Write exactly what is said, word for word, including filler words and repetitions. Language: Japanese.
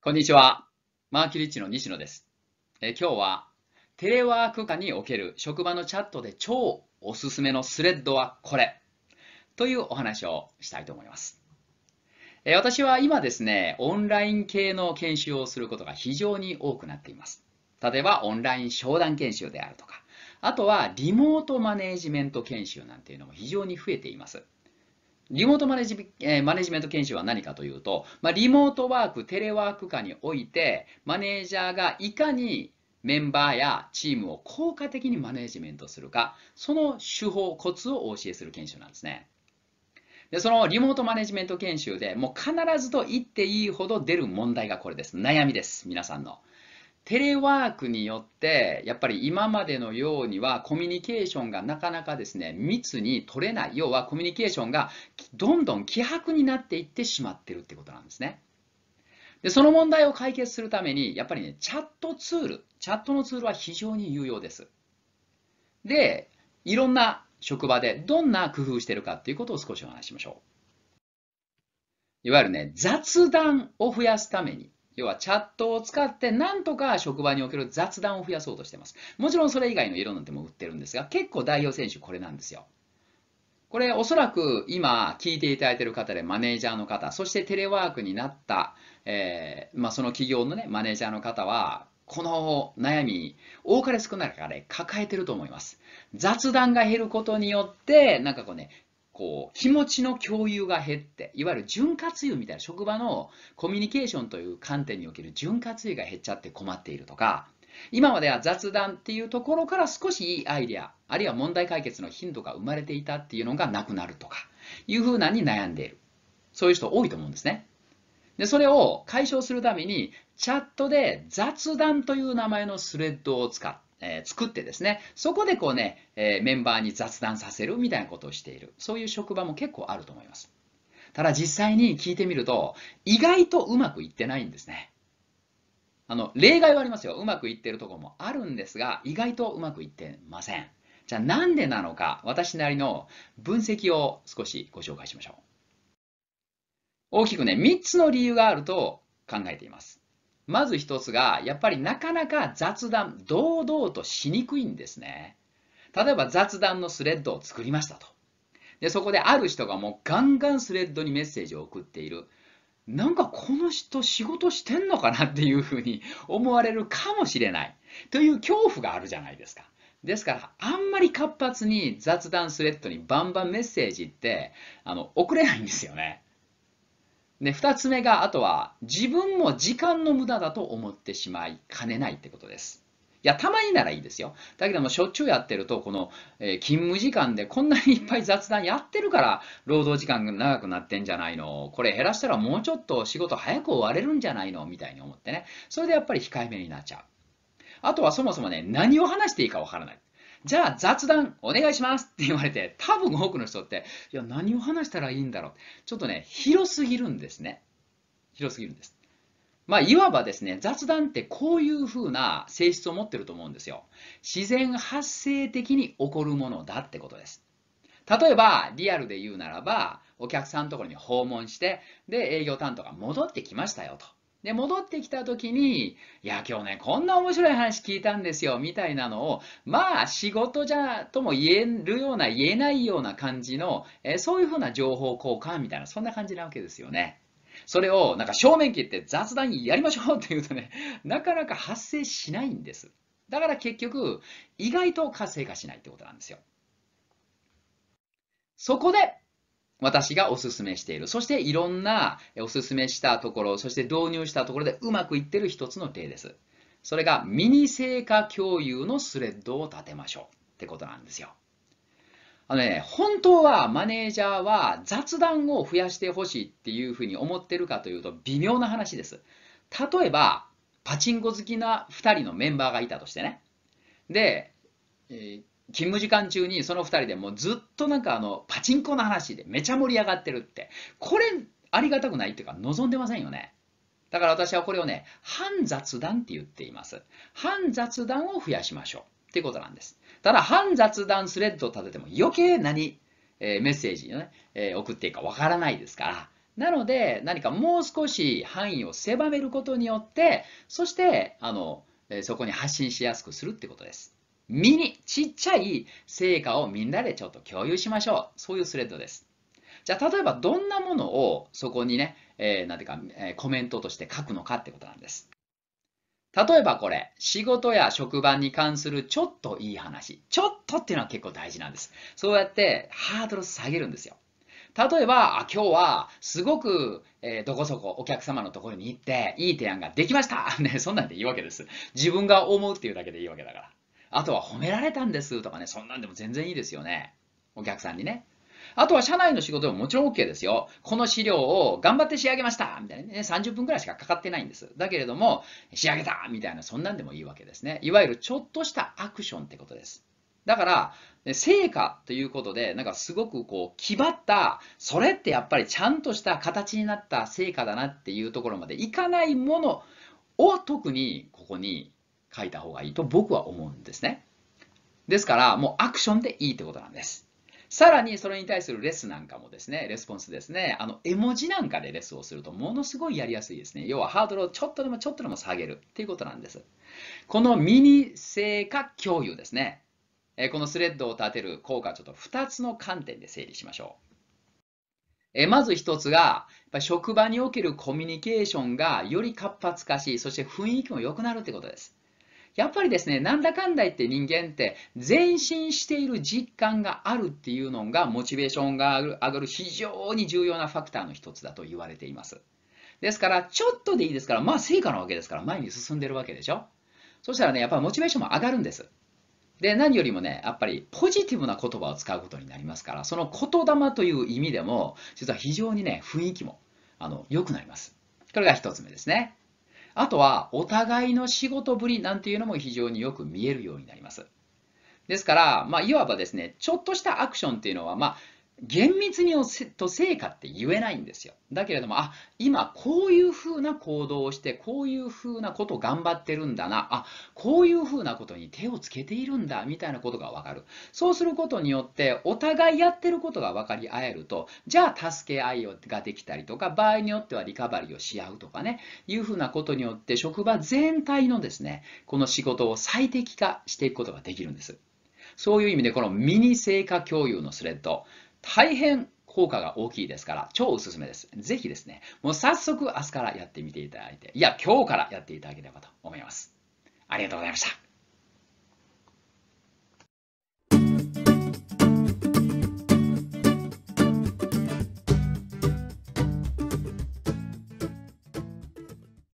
こんにちは。マーキュリッチの西野です。え今日はテレワーク下における職場のチャットで超おすすめのスレッドはこれというお話をしたいと思います。え私は今ですね、オンライン系の研修をすることが非常に多くなっています。例えばオンライン商談研修であるとか、あとはリモートマネージメント研修なんていうのも非常に増えています。リモートマネジ、えー、マネジメント研修は何かというと、まあ、リモートワーク、テレワーク下において、マネージャーがいかにメンバーやチームを効果的にマネジメントするか、その手法、コツをお教えする研修なんですね。で、そのリモートマネジメント研修でもう必ずと言っていいほど出る問題がこれです。悩みです、皆さんの。テレワークによって、やっぱり今までのようにはコミュニケーションがなかなかですね、密に取れない。要はコミュニケーションがどんどん希薄になっていってしまってるってことなんですね。で、その問題を解決するために、やっぱりね、チャットツール、チャットのツールは非常に有用です。で、いろんな職場でどんな工夫してるかっていうことを少しお話ししましょう。いわゆるね、雑談を増やすために、要はチャットを使ってなんとか職場における雑談を増やそうとしています。もちろんそれ以外の色なんても売ってるんですが、結構代表選手これなんですよ。これおそらく今聞いていただいている方でマネージャーの方、そしてテレワークになった、えーまあ、その企業のねマネージャーの方は、この悩み多かれ少なかれ抱えてると思います。雑談が減ることによってなんかこうね、こう気持ちの共有が減って、いわゆる潤滑油みたいな、職場のコミュニケーションという観点における潤滑油が減っちゃって困っているとか、今までは雑談っていうところから少しいいアイデア、あるいは問題解決の頻度が生まれていたっていうのがなくなるとかいうふうなに悩んでいる、そういう人多いと思うんですね。で、それを解消するためにチャットで雑談という名前のスレッドを使ってえー、作ってですね、そこでこうね、えー、メンバーに雑談させるみたいなことをしている、そういう職場も結構あると思います。ただ実際に聞いてみると、意外とうまくいってないんですね。あの、例外はありますよ。うまくいってるところもあるんですが、意外とうまくいってません。じゃあなんでなのか、私なりの分析を少しご紹介しましょう。大きくね、みっつの理由があると考えています。まず一つが、やっぱりなかなか雑談、堂々としにくいんですね。例えば雑談のスレッドを作りましたと。で、そこである人がもうガンガンスレッドにメッセージを送っている。なんかこの人仕事してんのかなっていうふうに思われるかもしれないという恐怖があるじゃないですか。ですから、あんまり活発に雑談スレッドにバンバンメッセージって、あの、送れないんですよね。で、ふたつめが、あとは自分も時間の無駄だと思ってしまいかねないってことです。いや、たまにならいいですよ。だけどもしょっちゅうやってると、この、えー、勤務時間でこんなにいっぱい雑談やってるから労働時間が長くなってんじゃないの、これ減らしたらもうちょっと仕事早く終われるんじゃないのみたいに思ってね、それでやっぱり控えめになっちゃう。あとはそもそもね、何を話していいかわからない。じゃあ雑談お願いしますって言われて、多分多くの人って、いや何を話したらいいんだろう。ちょっとね、広すぎるんですね。広すぎるんです。まあ、いわばですね、雑談ってこういうふうな性質を持ってると思うんですよ。自然発生的に起こるものだってことです。例えば、リアルで言うならば、お客さんのところに訪問して、で、営業担当が戻ってきましたよと。で、戻ってきた時に、いや、今日ね、こんな面白い話聞いたんですよ、みたいなのを、まあ、仕事じゃとも言えるような、言えないような感じの、えー、そういうふうな情報交換みたいな、そんな感じなわけですよね。それを、なんか正面切って雑談にやりましょうっていうとね、なかなか発生しないんです。だから結局、意外と活性化しないってことなんですよ。そこで、私がおすすめしている、そしていろんなおすすめしたところ、そして導入したところでうまくいっている一つの例です。それがミニ成果共有のスレッドを立てましょうってことなんですよ。あのね、本当はマネージャーは雑談を増やしてほしいっていうふうに思ってるかというと微妙な話です。例えばパチンコ好きなふたりのメンバーがいたとしてね。で、えー勤務時間中にそのふたりでもうずっとなんかあのパチンコの話でめちゃ盛り上がってるって、これありがたくないっていうか望んでませんよね。だから私はこれをね、半雑談って言っています。半雑談を増やしましょうっていうことなんです。ただ半雑談スレッドを立てても余計何、えー、メッセージをね、えー、送っていいかわからないですから、なので、何かもう少し範囲を狭めることによって、そしてあのそこに発信しやすくするってことです。ミニ、ちっちゃい成果をみんなでちょっと共有しましょう。そういうスレッドです。じゃあ、例えばどんなものをそこにね、えー、なんていうか、えー、コメントとして書くのかってことなんです。例えばこれ、仕事や職場に関するちょっといい話。ちょっとっていうのは結構大事なんです。そうやってハードル下げるんですよ。例えば、今日はすごく、えー、どこそこお客様のところに行って、いい提案ができましたね、そんなんでいいわけです。自分が思うっていうだけでいいわけだから。あとは褒められたんですとかね、そんなんでも全然いいですよね。お客さんにね。あとは社内の仕事でももちろん OK ですよ。この資料を頑張って仕上げましたみたいなね、さんじゅっぷんくらいしかかかってないんです。だけれども、仕上げたみたいな、そんなんでもいいわけですね。いわゆるちょっとしたアクションってことです。だから、成果ということで、なんかすごくこう、気張った、それってやっぱりちゃんとした形になった成果だなっていうところまでいかないものを特にここに書いた方がいいと僕は思うんですね。ですから、もうアクションでいいってことなんです。さらにそれに対するレスなんかもですね、レスポンスですね、あの絵文字なんかでレスをするとものすごいやりやすいですね。要はハードルをちょっとでもちょっとでも下げるっていうことなんです。このミニ成果共有ですね。このスレッドを立てる効果はちょっとふたつの観点で整理しましょう。まずひとつが、職場におけるコミュニケーションがより活発化し、そして雰囲気も良くなるってことです。やっぱりですね、なんだかんだ言って人間って前進している実感があるっていうのがモチベーションが上がる非常に重要なファクターの一つだと言われています。ですから、ちょっとでいいですから、まあ成果なわけですから前に進んでるわけでしょ。そしたらね、やっぱりモチベーションも上がるんです。で、何よりもね、やっぱりポジティブな言葉を使うことになりますから、その言霊という意味でも、実は非常にね、雰囲気もあの良くなります。これが一つ目ですね。あとは、お互いの仕事ぶりなんていうのも非常によく見えるようになります。ですから、まあ、いわばですね、ちょっとしたアクションっていうのは、まあ、厳密にと成果って言えないんですよ。だけれども、あ、今こういうふうな行動をして、こういうふうなことを頑張ってるんだな、あ、こういうふうなことに手をつけているんだ、みたいなことがわかる。そうすることによって、お互いやってることが分かり合えると、じゃあ助け合いができたりとか、場合によってはリカバリーをし合うとかね、いうふうなことによって、職場全体のですね、この仕事を最適化していくことができるんです。そういう意味で、このミニ成果共有のスレッド、大変効果が大きいですから、超おすすめです。ぜひですね、もう早速明日からやってみていただいて、いや、今日からやっていただければと思います。ありがとうございました。